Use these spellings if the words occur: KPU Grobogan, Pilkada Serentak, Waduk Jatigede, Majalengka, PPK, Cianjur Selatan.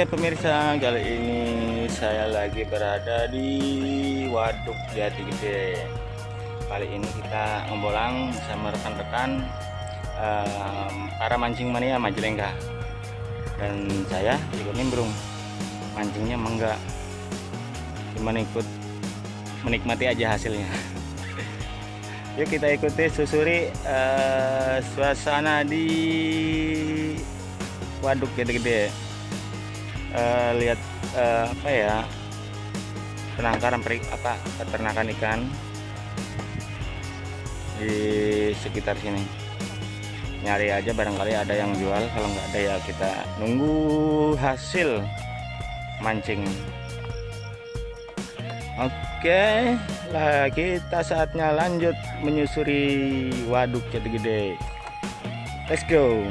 Oke pemirsa, kali ini saya lagi berada di Waduk Jatigede. Kali ini kita ngebolang bersama rekan-rekan para mancing mania Majalengka. Dan saya ikut nimbrung, mancingnya enggak, cuma ikut menikmati aja hasilnya. Yuk kita ikuti susuri suasana di Waduk Jatigede. Lihat apa ya, peternakan ikan di sekitar sini. Nyari aja, barangkali ada yang jual. Kalau nggak ada ya kita nunggu hasil mancing. Oke lah, kita saatnya lanjut menyusuri Waduk Jatigede. Let's go.